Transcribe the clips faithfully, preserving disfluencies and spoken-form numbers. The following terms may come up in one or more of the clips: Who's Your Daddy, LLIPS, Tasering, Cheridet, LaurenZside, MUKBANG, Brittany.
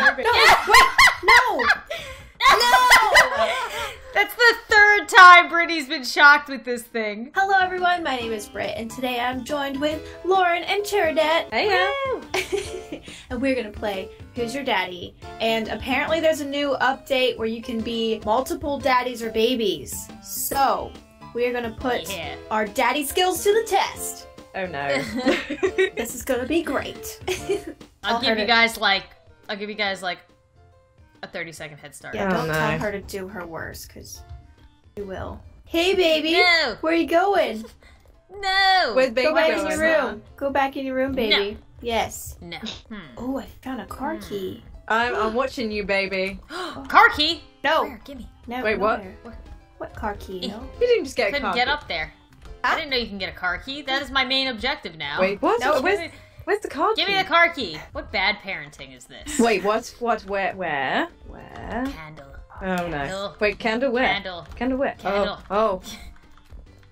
No, wait, no, no. That's the third time Brittany's been shocked with this thing. Hello, everyone. My name is Britt, and today I'm joined with Lauren and Cheridet. Hey, and we're gonna play Who's Your Daddy? And apparently, there's a new update where you can be multiple daddies or babies. So we are gonna put yeah. our daddy skills to the test. Oh no. This is gonna be great. I'll give you guys like I'll give you guys like a thirty second head start. Yeah, don't tell her to do her worst, cause you will. Hey baby! No! Where are you going? No! With baby. Go back in your room. Go back in your room, baby. No. Yes. No. Hmm. Oh, I found a car key. I'm I'm watching you, baby. Car key? No. Where? Give me. No. Wait, what? Where? What car key? No. You didn't just get Couldn't a car get key. Up there. I didn't know you can get a car key. That is my main objective now. Wait, what? No, where's, me, where's the car key? Give me the car key. What bad parenting is this? Wait, what? What? Where? Where? Where? Candle. Oh, candle. No. Wait, candle where? Candle. Candle where? Candle. Oh. oh.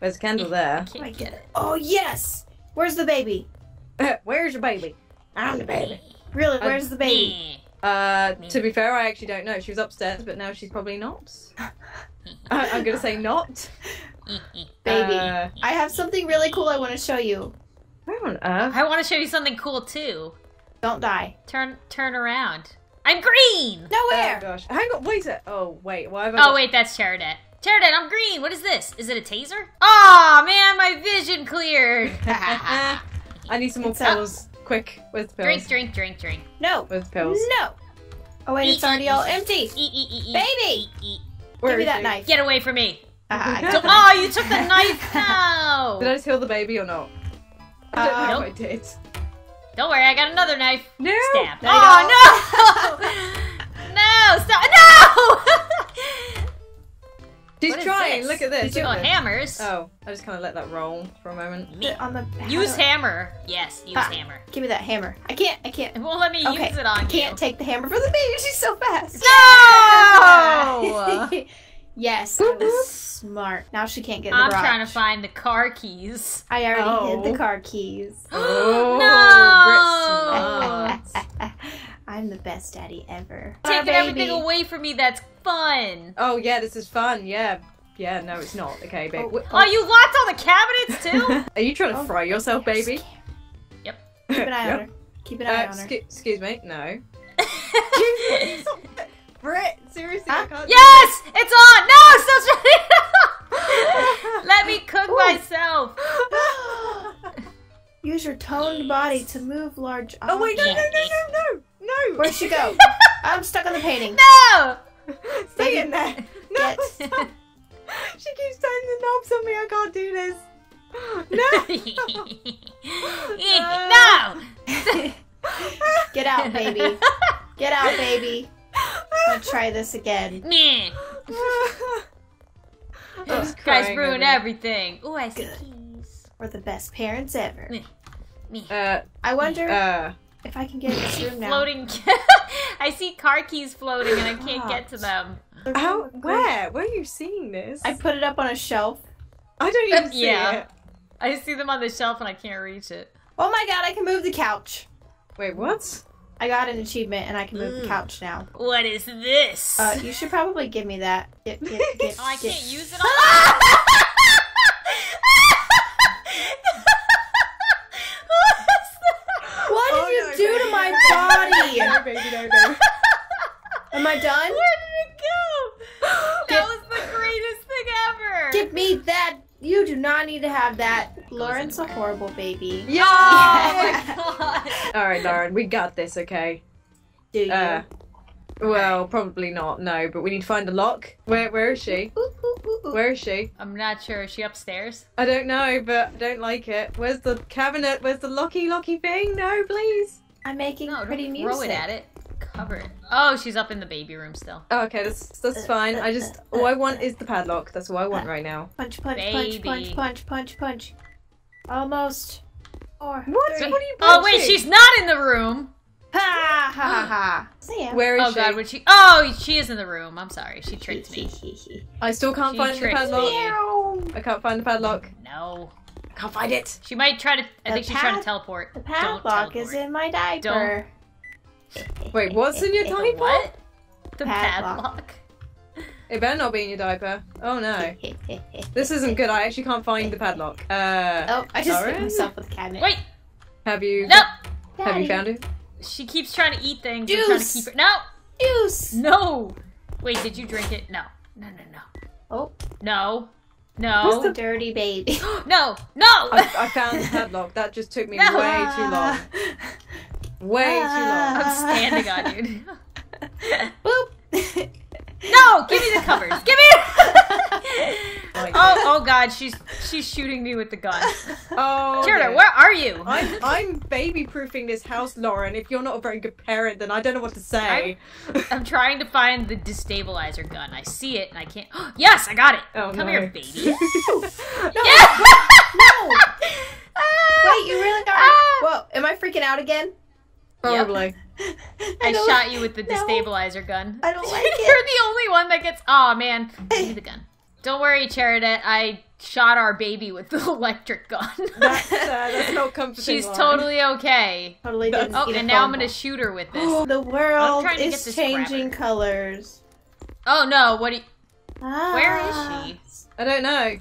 There's a candle there. I get it. Oh, yes! Where's the baby? Where's your baby? I'm the baby. Really, where's the baby? Uh, to be fair, I actually don't know. She was upstairs, but now she's probably not. I I'm gonna say not. Baby, uh, I have something really cool I want to show you. Where on earth? I want to show you something cool too. Don't die. Turn, turn around. I'm green. Nowhere. Oh gosh. Hang on. Wait a. Oh wait. Why have I? Oh got... wait, that's Cheridet. Cheridet, I'm green. What is this? Is it a taser? Oh man, my vision cleared. I need some more pills. Oh. Quick with pills. Drink, drink, drink, drink. No. With pills. No. Oh wait, eat, it's already eat, all eat, empty. Eat, eat, eat, baby. Eat, eat. Where Give me that you? Knife. Get away from me. Uh, oh, you took the knife now! Did I just heal the baby or not? I don't uh, know nope. if I did. Don't worry, I got another knife. No! Stab. No oh, no! No! Stop! No! She's what trying, look at this. Did you got hammers? Oh, I just kind of let that roll for a moment. Me. On the use hammer. Yes, use ha. hammer. Give me that hammer. I can't, I can't. Well, let me okay. use it on I you. I can't take the hammer from the baby, she's so fast. No! Yes, I was smart. Now she can't get in the I'm garage. trying to find the car keys. I already oh. hid the car keys. Oh, no! Britt's smart. I'm the best daddy ever. Taking oh, everything away from me, that's fun. Oh, yeah, this is fun, yeah. Yeah, no, it's not. Okay, baby. Oh, oh. oh you locked all the cabinets, too? Are you trying to oh, fry yourself, yeah, baby? Yep. Keep an eye yep. on her. Keep an eye uh, on her. Excuse me, no. Britt, seriously, huh? I can't Yes! Do it's on! No! Stop trying! Let me cook Ooh. myself! Use your toned body to move large objects. Oh wait, no, no, no, no, no! No! Where'd she go? I'm stuck on the painting. No! Stay in there! No! She keeps turning the knobs on me, I can't do this! No! No! Get out, baby. Get out, baby. I'm gonna try this again. Meh. Those guys ruin everything. Ooh, I see keys. We're the best parents ever. Me. Uh, I wonder uh, if I can get in this room now. Floating. I see car keys floating and I can't get to them. How? Where? Where are you seeing this? I put it up on a shelf. I don't even um, see yeah. it. I see them on the shelf and I can't reach it. Oh my god, I can move the couch. Wait, what? I got an achievement and I can move mm. the couch now. What is this? Uh, you should probably give me that. Get, get, get, oh, I get. can't use it on What did oh, you no, do baby. to my body? No, baby, no, no. Am I done? Where did it go? That get, was the greatest thing ever. Give me that. You do not need to have that. Lauren's a horrible baby. Yeah. Yeah. Oh my god. All right, Lauren, we got this, okay? Do you? Uh, well, probably not. No, but we need to find the lock. Where? Where is she? Ooh, ooh, ooh, ooh. Where is she? I'm not sure. Is she upstairs? I don't know, but I don't like it. Where's the cabinet? Where's the locky, locky thing? No, please. I'm making no, pretty don't music. Throw it at it. Cover it. Oh, she's up in the baby room still. Oh, okay, that's that's fine. I just all I want is the padlock. That's all I want right now. Punch, punch, baby. punch, punch, punch, punch, punch. Almost. Or what? Three. What are you? Oh wait, she's not in the room. Ha ha ha ha. Where is oh, she? Oh god, would she? Oh, she is in the room. I'm sorry, she tricked me. I still can't she find the padlock. Me. I can't find the padlock. No. I can't find it. She might try to. I the think she's trying to teleport. The padlock Don't teleport. is in my diaper. Don't. Wait, what's in your diaper? What? The padlock. It better not be in your diaper. Oh no. This isn't good. I actually can't find the padlock. Uh, oh, I just hit myself with a cabinet. Wait! Have you... No! Have Daddy. you found it? She keeps trying to eat things. Juice! Trying to keep it. No! Juice! No! Wait, did you drink it? No. No, no, no. Oh. No. No. Who's the dirty baby? No! No! I, I found the padlock. That just took me no. way too long. Way ah. too long. I'm standing on you now. Boop! No! Give me the covers! Give me! oh, oh, oh God! She's she's shooting me with the gun. Oh, Cheridet, okay. Where are you? I'm I'm baby-proofing this house, Lauren. If you're not a very good parent, then I don't know what to say. I'm, I'm trying to find the destabilizer gun. I see it, and I can't. Yes, I got it. Oh, Come no. here, baby. no, yeah! no. Wait, you really got it? Whoa! Am I freaking out again? Probably. Yep. I, I shot you with the destabilizer no, gun. I don't like it. You're the only one that gets. Aw, oh, man. Give me the gun. Don't worry, Cheridet. I shot our baby with the electric gun. That's, uh, that's no comforting. She's line. totally okay. Totally didn't. Oh, and now I'm gonna shoot her with this. The world I'm to is get this changing grabber. colors. Oh no! What? Do you... ah. Where is she? I don't know.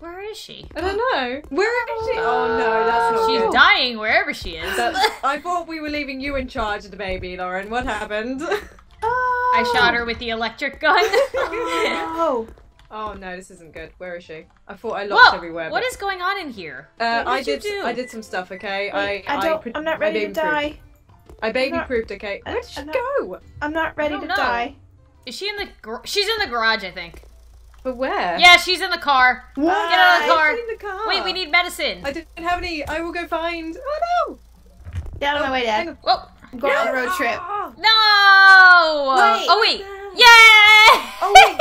Where is she? I don't know. Where is she? Oh no, that's not She's good. dying wherever she is. I thought we were leaving you in charge of the baby, Lauren. What happened? Oh. I shot her with the electric gun. Oh. Oh no, this isn't good. Where is she? I thought I locked Whoa. everywhere. But... What is going on in here? Uh, what did I did. You do? I did some stuff. Okay. Wait, I. I don't. I I'm not ready to die. Proofed. I baby not, proofed. Okay. Where did she I'm go? Not, I'm not ready to know. die. Is she in the? Gar she's in the garage, I think. But where? Yeah, she's in the car. Why? Get out of the car. In the car. Wait, we need medicine. I don't have any. I will go find. Oh no! Get out of oh, my way, Dad. Whoa! I'm going no. on a road trip. No! Wait. Oh wait! Yay! Oh wait!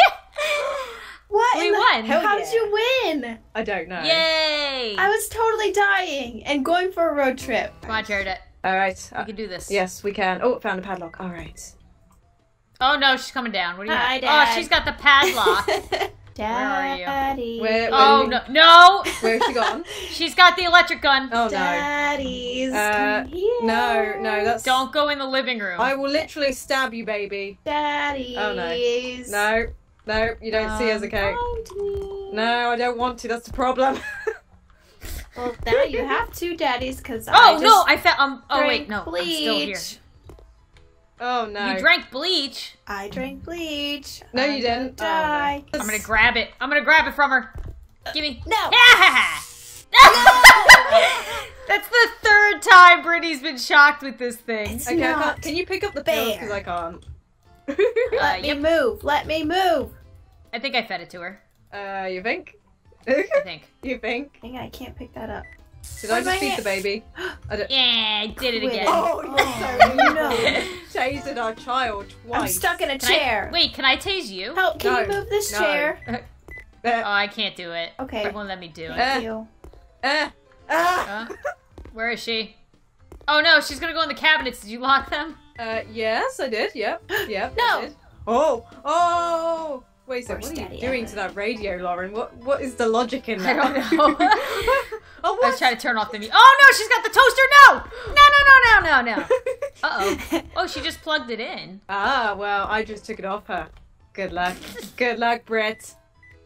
What? We won. Hell How yeah. did you win? I don't know. Yay! I was totally dying and going for a road trip. Come on, Cheridet. All right, we uh, can do this. Yes, we can. Oh, found a padlock. All right. Oh no, she's coming down. What do you Hi, have? Dad. Oh, she's got the padlock. Daddy. Where are you? Where, where oh no, no! Where's she gone? She's got the electric gun. Oh no. Daddy's uh, here. No, no, that's. Don't go in the living room. I will literally stab you, baby. Daddy's. Oh no. No, no, you don't um, see us, okay? No, I don't want to. That's the problem. Well, now you have two daddies, because oh I just no, I found. Um, oh wait, no, bleach. I'm still here. Oh no! You drank bleach. I drank bleach. No, you didn't. Die. Oh, no. I'm gonna grab it. I'm gonna grab it from her. Give me. No. Ah! No. That's the third time Brittany's been shocked with this thing. It's okay, not can you pick up the bear? Because I can't. Let uh, me yep. move. Let me move. I think I fed it to her. Uh, you think? I think. You think? I think I can't pick that up. Did what I just feed the baby? I don't... Yeah, I did it again. Oh, no. Tasered our child twice. I'm stuck in a chair. Can I... Wait, can I tase you? Help, can no. you move this no. chair? Oh, I can't do it. Okay. It won't let me do it. Thank you. Uh, uh. Uh, where is she? Oh, no, she's going to go in the cabinets. Did you lock them? Uh, yes, I did. Yep. Yep. No. I did. Oh. Oh. Wait a second, what are you doing ever. to that radio, Lauren? What What is the logic in that? I don't know. Oh, what? I was trying to turn off the music. Oh no, she's got the toaster! No! No, no, no, no, no, no. Uh-oh. Oh, she just plugged it in. Ah, well, I just took it off her. Good luck. Good luck, Britt.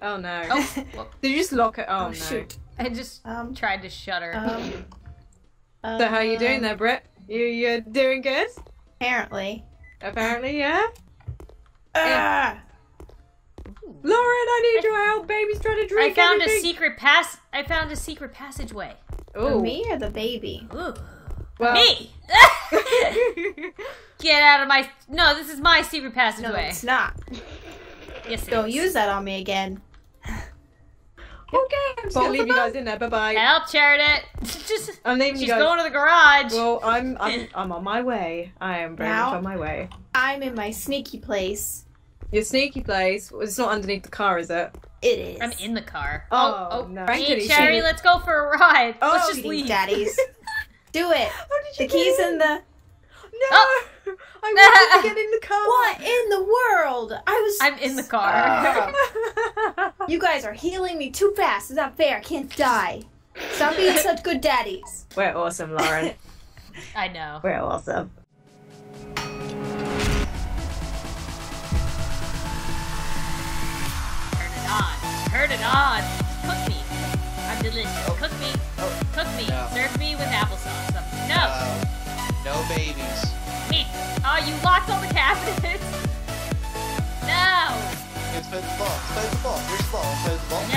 Oh no. Oh, well, did you just lock it? Oh, oh no. Shoot. I just um, tried to shut her. Um, so how are you doing there, Britt? You, you're doing good? Apparently. Apparently, yeah? Uh, yeah. Lauren, I need I, your help. Baby's trying to drink. I found anything. a secret pass. I found a secret passageway. Oh, me or the baby? Ooh. Well. Me. Get out of my. No, this is my secret passageway. No, it's not. Yes, it Don't is. use that on me again. Okay, I'm just gonna leave you guys in there. Bye bye. Help, Cheridet. Just. I'm leaving you guys. She's going to the garage. Well, I'm. I'm. I'm on my way. I am very now, much on my way. I'm in my sneaky place. Your sneaky place. It's not underneath the car, is it? It is. I'm in the car. Oh, oh, oh no. Hey, Cheridet, let's go for a ride. Oh, let's just leave. Daddies. Do it. How did you the key's in the... No! Oh. I wanted to get in the car. What in the world? I was... I'm in the car. Oh. You guys are healing me too fast. It's not fair. I can't die. Stop being such good daddies. We're awesome, Lauren. I know. We're awesome. Turn it on. Cook me. I'm delicious. Oh. Cook me. Oh. Cook me. No. Serve me with applesauce. Something. No. Uh, no babies. Hey. Oh, you locked all the cabinets. No. It's Finn's fault. It's Finn's fault. Your fault. It's Finn's fault. No.